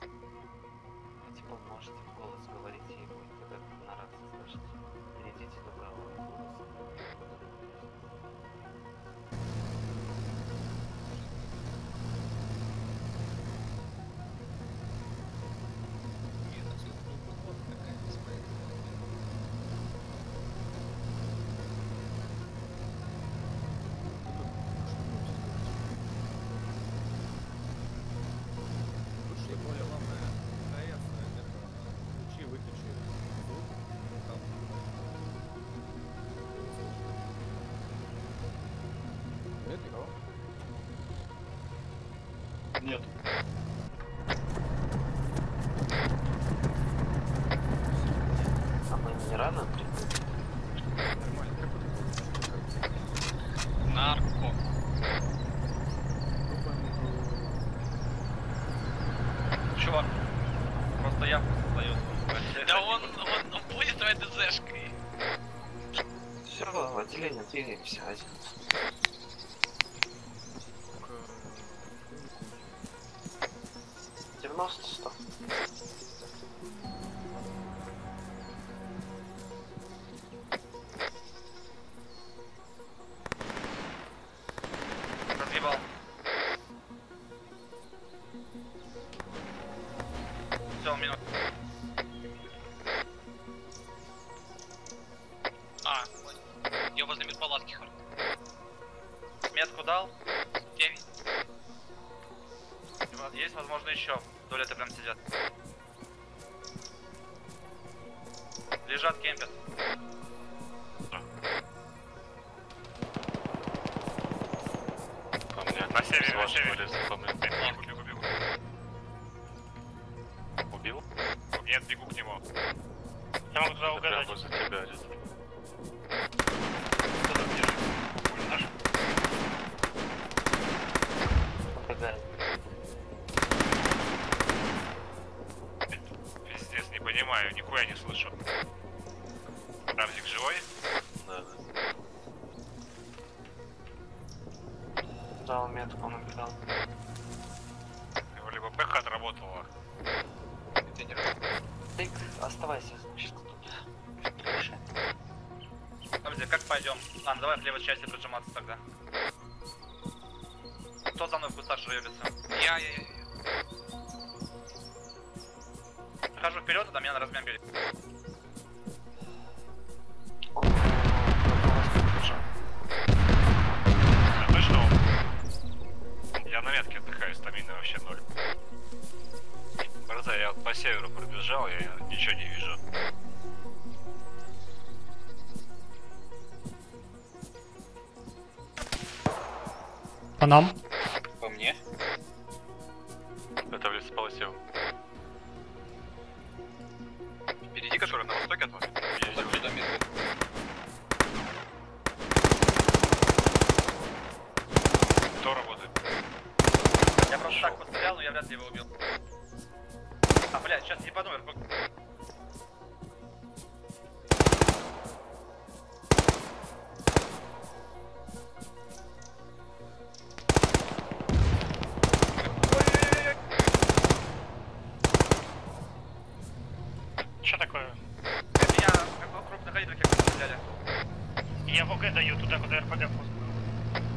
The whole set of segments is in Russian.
А типа можете в голос говорить, и будет тогда на раз слышать. Перейдите до правого голоса. Нет. А мы не рано придут? Нормально, как нарко. Чувак, просто явку создает. Да он будет твоей ДЗшкой. Все, в отделение двигаемся, один. Разъебал. Все, минут. А, я возле медпалатки хожу. Метку дал. 9. Есть, возможно, еще. Доля это прям сидят. Лежат, кемпят. По мне. На севере, на севере. По мне. Бегу. Убил? Нет, бегу к нему. Я могу туда угадать. Прямо за тебя, Рис. Кто там держит? Пуль наш? Попадает. Не понимаю, нихуя не слышу. Рамзик живой? Да. Дал метку, он убегал. Его либо ПХ отработала. Тык, оставайся, значит, тут. Решай. Рамзик, как пойдем? Ан, давай в левой части прижиматься тогда. Кто за мной в кустах жребится? Я. Хожу вперед, а меня на размен били. Ты что? Я на метке отдыхаю, стамина вообще ноль. Борза, я по северу пробежал, я ничего не вижу. По нам? По мне? Это в лесополосе. Впереди, который на востоке от вас. Я иду сюда метку. Кто работает? Я просто так пострелял, но я вряд ли его убил. А, блядь, сейчас не по номеру. Я ВГ даю туда, куда РПГ пуск.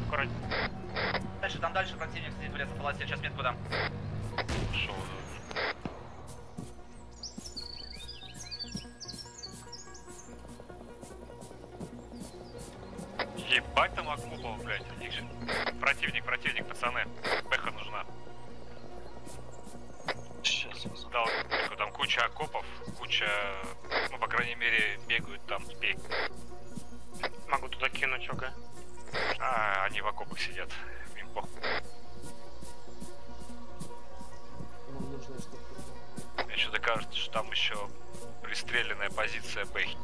Аккуратно. Дальше, там дальше противник сидит в лесополосе, сейчас метку дам. Шоу, да. Ебать там окупал, блядь, у них же. Противник, пацаны. Бэха нужна. Сейчас. Дал метку, там куча окопов, куча... Ну, по крайней мере, бегают там, Могу туда кинуть, ага. А, они в окопах сидят. Им похуй. Мне что-то кажется, что там еще пристреленная позиция Бэхи.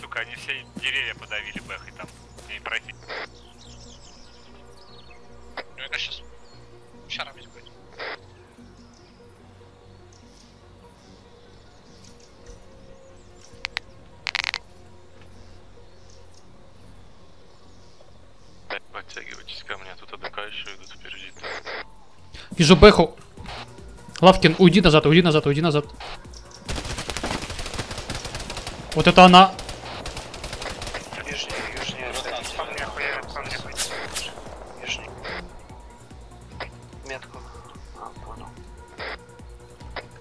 Сука, они все деревья подавили Бэхой там. И пройти. Ну это сейчас... Шаром здесь будет. Подтягивайтесь ко мне, тут АДК еще идут впереди. Вижу бэху. Лавкин, уйди назад, уйди назад, уйди назад. Вот это она.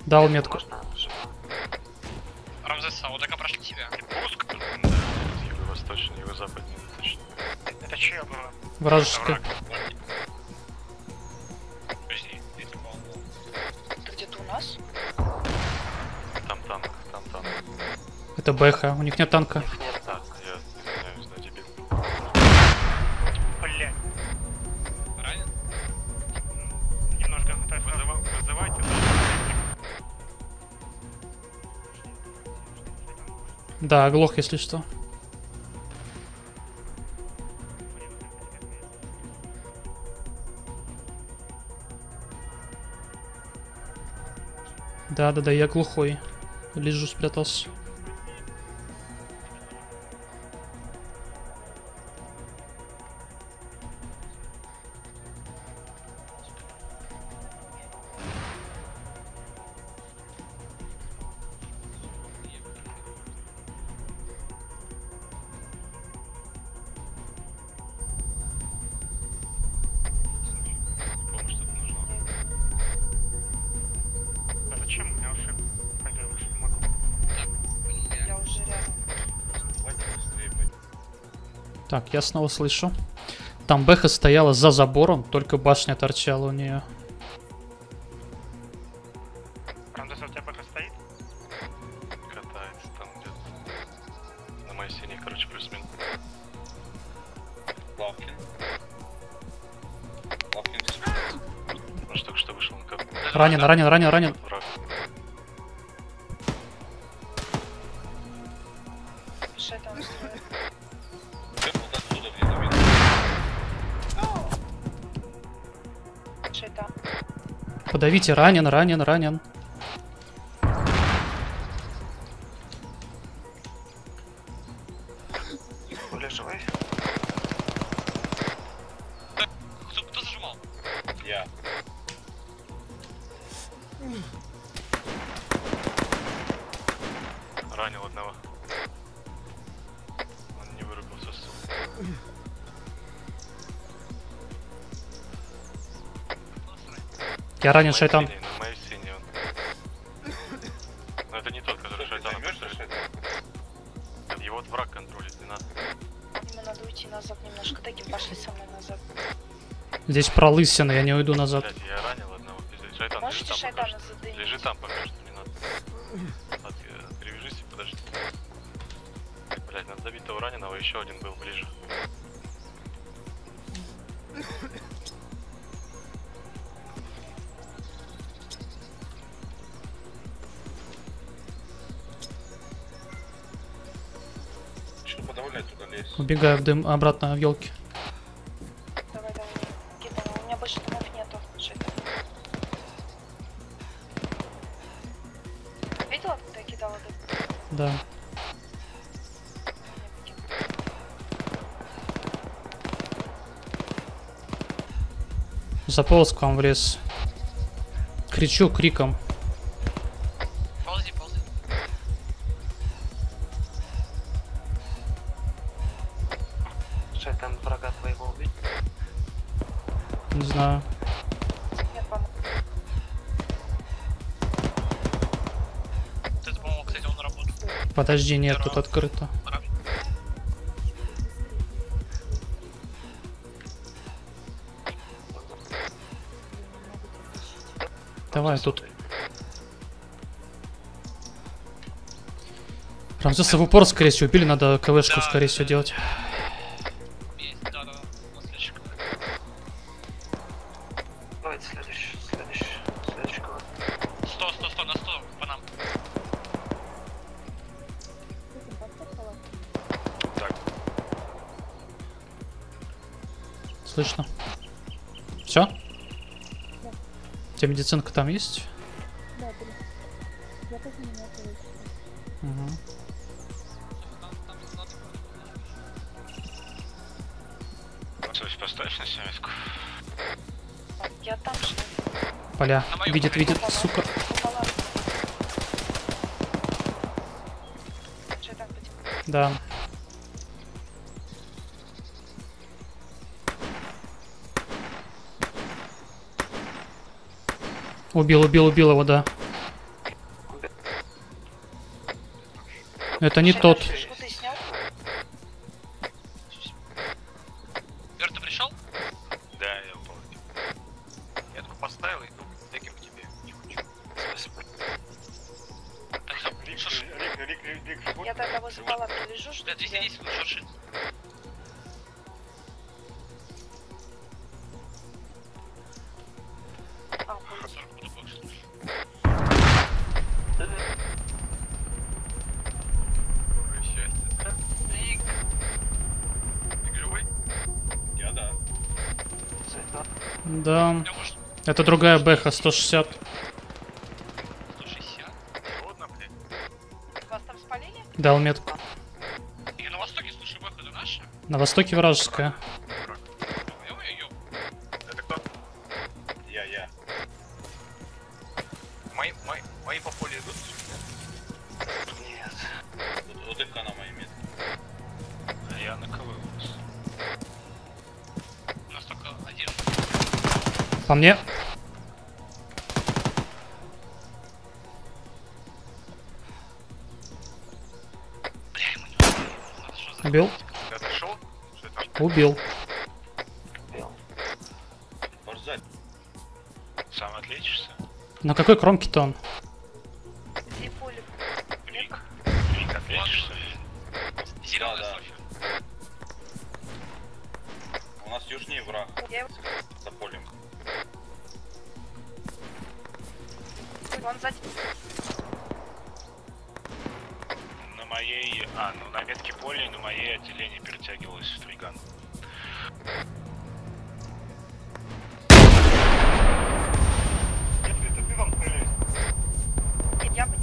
Дал метку. Рамзес, а вот такая прошла к тебе. Пуск. Юго-восточный, юго-западный, восточный. Это чья была? Вражеская. Это где-то у нас? Там танк, там танк. Это БХ, у них нет танка. Нет танка, я извиняюсь за дебил. Блядь. Ранен? Немножко хватает. Вызывайте, да, оглох, если что. Да, я глухой. Лежу, спрятался. Так, я снова слышу. Там Бэха стояла за забором, только башня торчала у нее. Рандес, у тебя Бэха стоит? Катается там где-то. На моей стене, короче, плюс-минус. Лавкин. Лавкин здесь. Он же только что вышел на капу. Ранен. Давите, ранен. Более живой. Кто зажимал? Я. Ранил одного. Он не вырубился, сука. Я ранен, шайтан. Но это не тот, который шайтан. Его враг контролит, не надо. Ему надо уйти назад немножко. Таким пошли со мной назад. Здесь пролысина, я не уйду назад. Блядь, я ранил одного. Шайтан, можете шайтана задавить? Лежи там, пока что не надо. Перевяжись и подожди. Блядь, надо добить того раненого, еще один был ближе. Убегаю в дым, обратно в елки. Давай. Кидай, у меня больше домов нету. Видела, когда я кидала дым? Да. Заполз к вам в лес. Кричу криком. Подожди, нет, тут открыто. Давай, тут. Рамзеса в упор, скорее всего, убили, надо КВшку, скорее всего, делать. Слышно. Все? Да. У тебя медицинка там есть? Да, я тоже не знаю, что есть. Угу. Поставь на семечку. Я там что-то. поля. Видит, видит, сука. Да. Убил его, да. Это не тот. Берта пришел? Да, я упал. Я только поставил и иду деким к тебе. Спасибо. Рик, я тогда возле палатки лежу, что ли? Да, 210 будет шуршить. Да. Это другая бэха, 160. 160? Холодно, блядь. Вас там спалили? Дал метку. И на востоке, слушай, бэха это наша? На востоке вражеская. Это кто? Я. Мои по полю идут? Нет. Вот это на моей метке. А я на кого? У нас только один. По мне. Убил. Убил. Сам отличишься. На какой кромке-то он? Рик, отличишься. Да. У нас южнее враг. За полем. Он сзади. На моей... ну на ветке поля и на моей отделение перетягивалось в триган. Если это ты вам стреляешь? Я бы...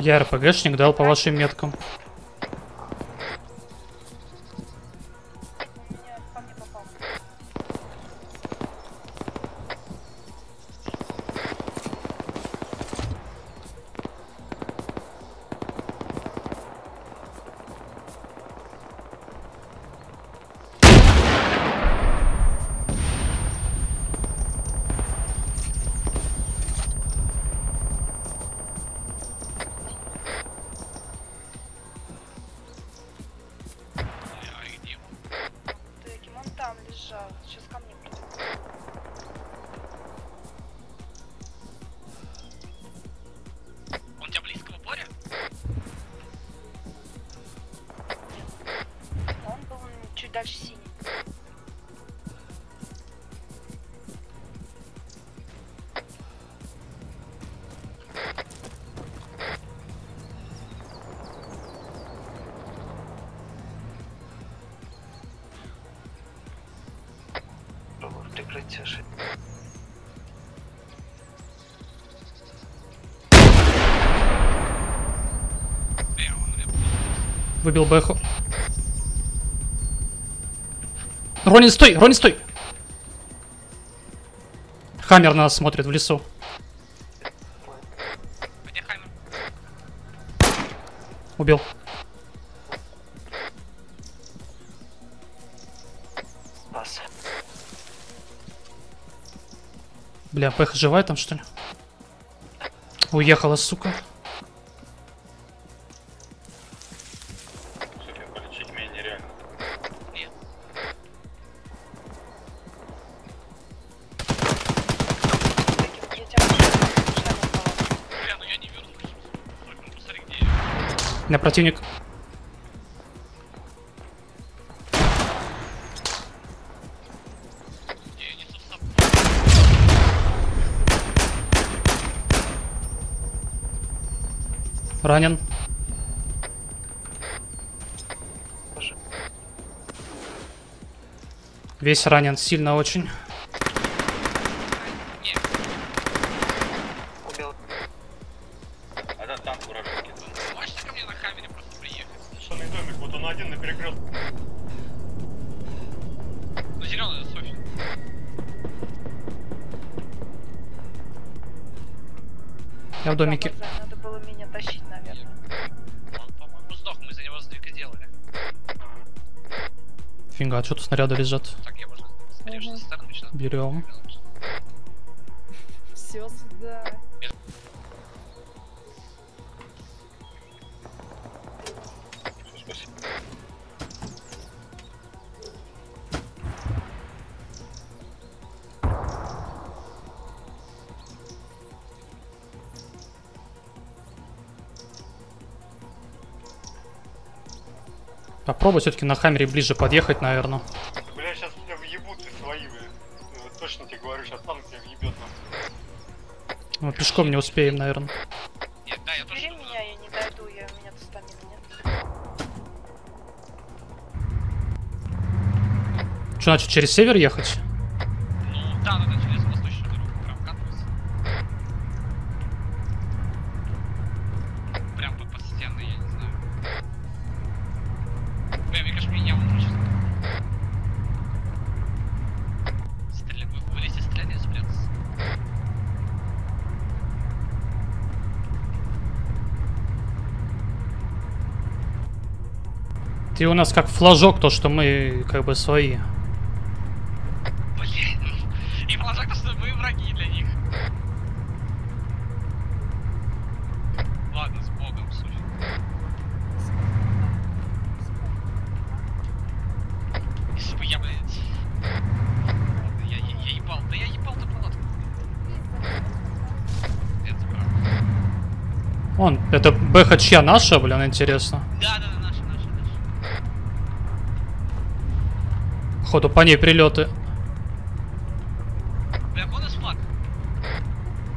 Я РПГшник дал по вашим меткам. Сейчас ко мне придет. Он у тебя близко в упоре? Нет. Он был чуть дальше синий. Выбил бэху. Ронин, стой! Ронин, стой! Хаммер на нас смотрит в лесу. Где Хаммер? Убил. Спас. Бля, бэха живая там, что ли? Уехала, сука. На противник. Ранен. Весь ранен, сильно очень. Домик, вот он один на перекрестке. Я в домике. Надо было меня тащить, наверное. Он, по-моему, сдох, мы за него сдвиг и делали. Фига, что-то снаряды лежат. Так, я можно режу со стороны сейчас. Берем. Все сюда. Попробуй все-таки на хаммере ближе подъехать, наверное. Бля, сейчас меня въебут и свои, бля. Вот точно тебе говорю, сейчас танк тебя въебет. Мы пешком не успеем, наверное. Нет, да, я тоже. Бери меня, я не дойду, я у меня тут стамина нет. Что, значит, через север ехать? Ну, да, надо через восточную дорогу прям катываться. Прям по стены, я не знаю. Бля, мне кажется, меня уже сейчас. Стреляй, вылезти, стреляй, спрятаться. Ты у нас как флажок, то что мы как бы свои. Блин. И флажок то, что мы враги для них. Ладно, с богом, слушай. Если бы я, блядь. Я ебал. Да я ебал до палатку. Это правда. Вон, это бэха чья, наша, блин, интересно. Да, да, да. Ходу по ней прилеты. Бля, вон из флаг.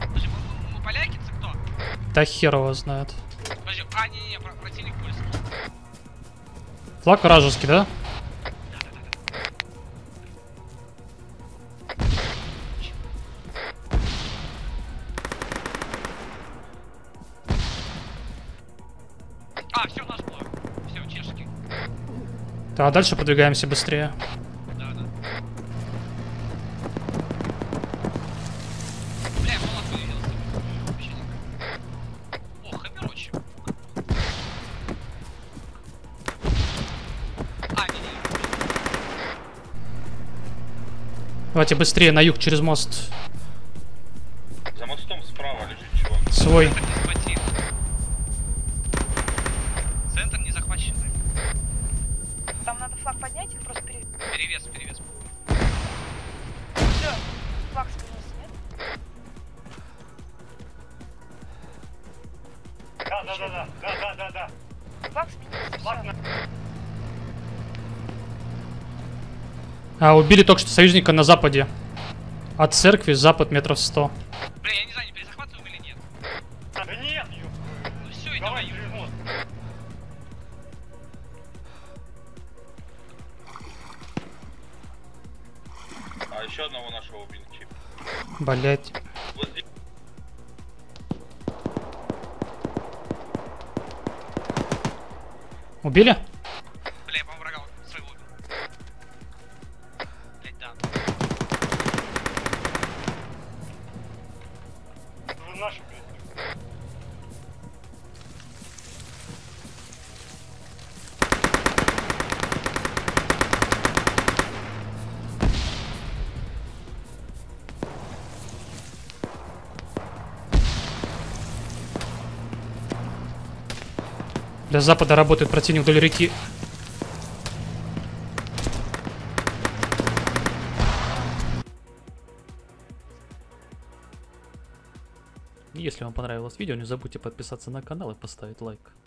Подожди, мы поляки, это кто? Да хер его знает. Подожди, а, не-не-не, противник пульский. Флаг вражеский, да? Да-да-да. А, все, наш флаг. Все, чешки. Да, дальше продвигаемся быстрее. Давайте быстрее на юг через мост. За мостом справа лежит чувак. Свой. Центр не захвачен. Там надо флаг поднять и просто перевес. Перевес, перевес. Все, флаг спрятался, нет? Да. Флаг спрятался. А, убили только что союзника на западе. От церкви запад метров 100. Бля, я не знаю, не перезахватываем или нет? Да нет, ё... Ну все, идем на юг. А еще одного нашего убили, чип. Блять. Убили? Для запада работает противник вдоль реки. Если вам понравилось видео, не забудьте подписаться на канал и поставить лайк.